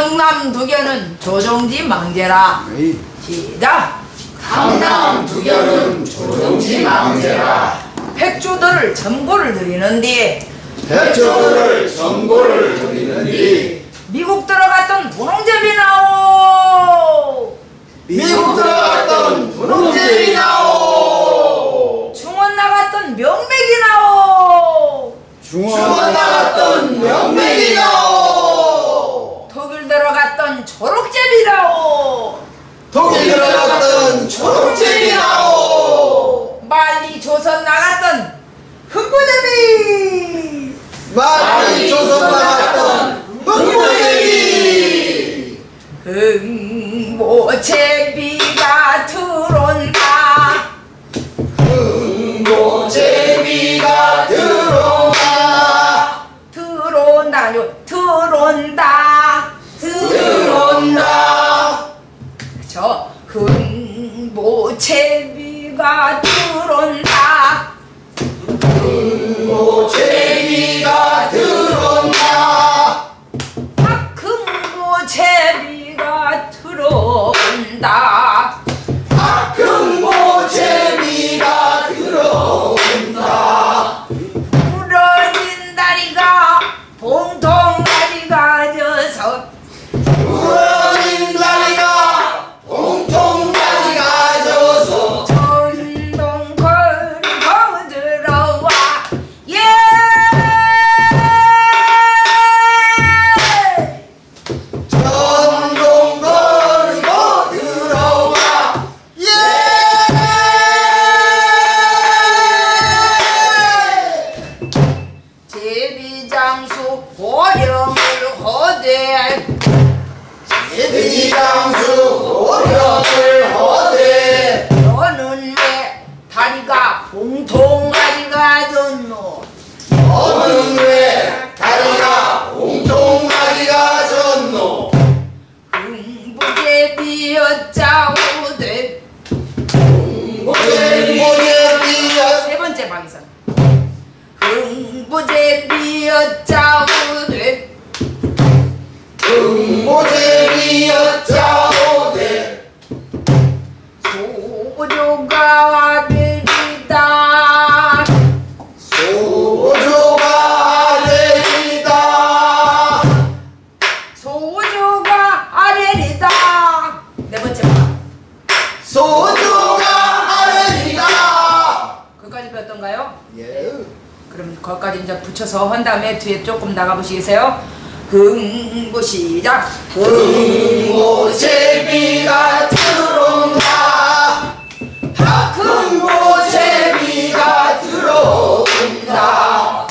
강남 두견은 조종지 망제라. 시작! 강남 두견은 조종지 망제라. 백조들을 점고를 드리는 뒤 미국 들어갔던 분홍제비 나오! 미국 들어갔던 분홍제비 나오! 중원 나갔던 명맥이 나오! 중원 나갔던 명맥이 나오! 독일 들어갔던 초록제비 나오! 독일 들어갔던 초록제비 나오! 말리 조선 나갔던 흑구제비! 말리 조선 나갔던 흥보제비! 흥보제비가 들어온다. 흥보제비가 들어온다. 들어온다요. 들어온다. 들어온다. 저 흥보제비가 들어온다. 흥보제비가 들어온다. 흥보제비가 들어온다. 흥보제비가 들어온다. 부러진 다리가 봉통다리 가져서 전동 걸고 들어와. 예! 전동 걸고 들어와. 예! 제비장수 호령을 허대. 제비장수 호령을 허대. 너는 왜 다리가 봉통다리가 졌노? 너는 왜 다리가 봉통다리가 졌노? 흥보제비였자오대. 흥보제비였. 세 번째 방에서 흥보제비였자오대. 흥보제비였자오대. 소조가 아들이다. 소조가 아들이다. 소조가 아들이다. 네 번째 방 소조가 아들이다. 거기까지 배웠던가요? 예. 그럼 거기까지 이제 붙여서 한 다음에 뒤에 조금 나가보시겠어요? 흥보 시작! 흥보제비가 들어온다. 흥보제비가 들어온다.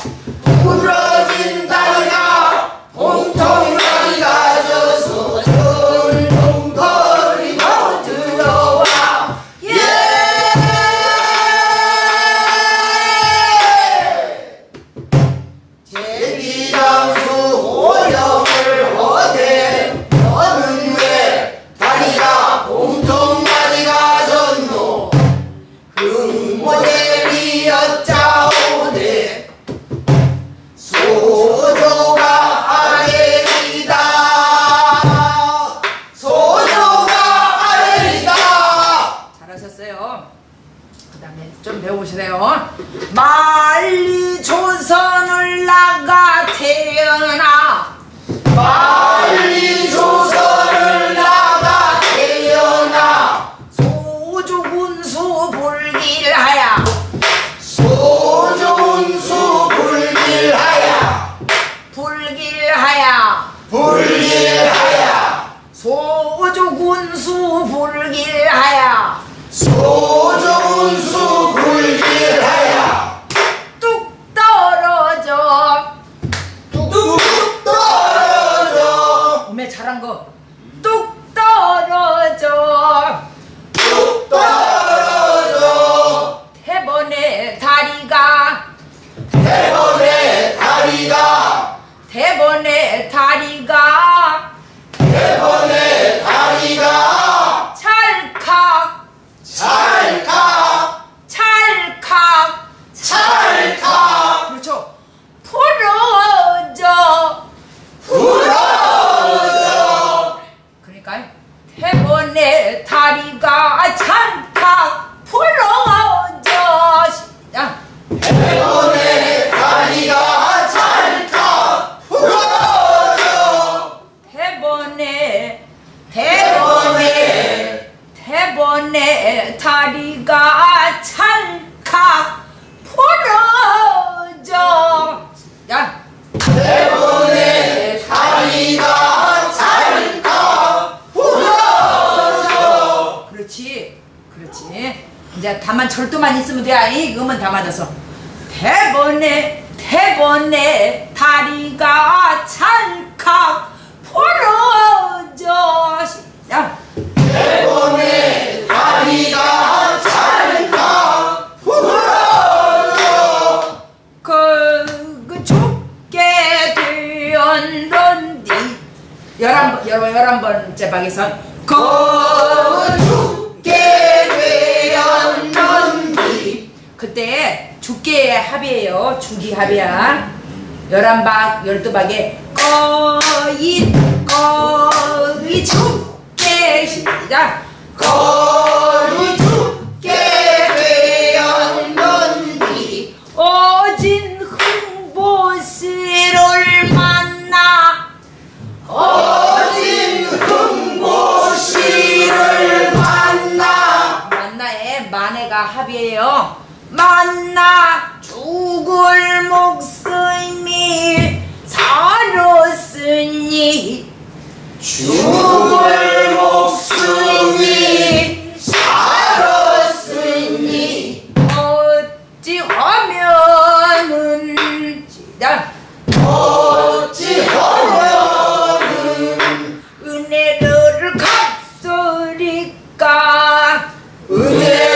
부러진 다리가 봉통다리가 져서 전동거리고 들어와. 예! 제비장수 호령을 허대. 너는 왜 다리가 봉통다리가 졌노? 흥보제비였자오대. 소조가 아래이다. 소조가 아래이다. 잘하셨어요. 그 다음에 좀 배워보시네요. 말리 조선을 나가 태어나. 빨리 조선을 나가 태어나. 소조군수 불길하야. 소조군수 불길하야. 불길하야. 불길하야. 소조군수 불길하야. 소조군수 불길하야. 뚝 떨어져. 뚝 떨어져. 오메 잘한 거. 뚝 떨어져. 뚝 떨어져. 대번에 다리가. 대번에 다리가. 대번에 다리가 대번에 다리가 찰칵. 찰칵 찰칵. 찰칵. 그렇죠. 부러져. 부러져. 이제 다만 절도만 있으면 돼. 아이 음은 다 맞아서. 대번에 대번에 다리가 찰칵 부러져. 시작. 대번에 다리가 찰칵 부러져. 그 죽게 되었는디. 11번째 방에서 그 죽게 되었는디. 그때 죽게 합이에요. 죽이 합이야. 11박 12박에 거이 거이 죽게. 시작. 거이 죽게 되었는디. 어진 흥보시를 만나. 어진 흥보시를 만나. 만나에 만에가 합이에요. 만나 죽을 목숨이 살았으니. 죽을 목숨이 살았으니. 어찌하면은. 시작. 어찌하면은 은혜를 갚으리까. 은혜를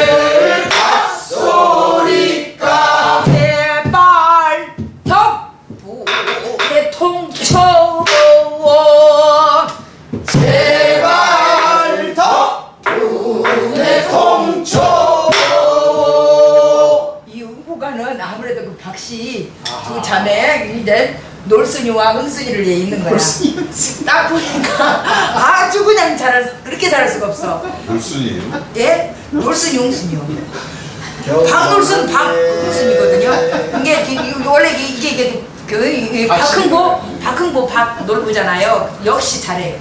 제발 덕분에 통초워. 이 응보가는 아무래도 그 박씨 두 자매 이제 놀순이와 흥순이를 얘 있는 거야. 딱 보니까 아주 그냥 잘할, 그렇게 잘할 수가 없어. 놀순이요? 예? 놀순이 흥순이요. 박놀순 박흥순이거든요. 이게 원래 이게 그 박흥보 박놀부잖아요. 역시 잘해요.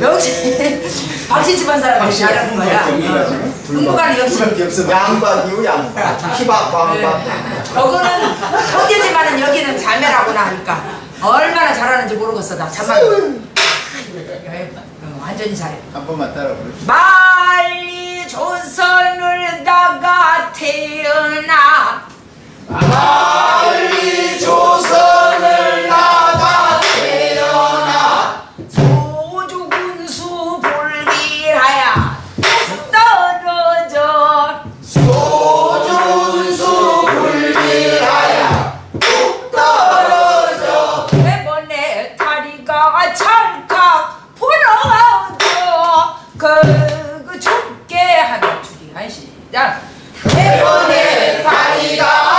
역시 박씨 집안 사람들이 잘하는 거야. 흥보가는 역시 양박이요. 양박 희박 방박. 저거는 형제지만은 여기는 자매라고나 하니까 얼마나 잘하는지 모르겠어. 나 잠만 완전히 잘해. 한 번만 따라 부르시죠. 말리 조선을 다가 태어나. 빨리 조선을 나가 태어나. 소주군수 불길하야 떨어져. 소주군수 불길하야 떨어져. 대번에 다리가 찰칵 부러져. 그 죽게 하는 죽이 한시다. 대번에 다리가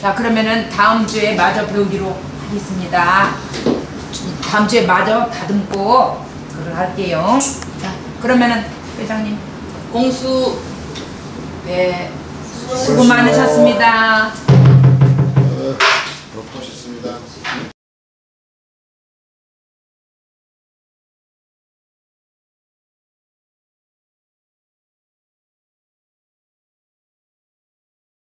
자, 그러면은 다음 주에 마저 배우기로 하겠습니다. 다음 주에 마저 다듬고 그걸 할게요. 자, 그러면은 회장님 공수 네 수고 많으셨습니다.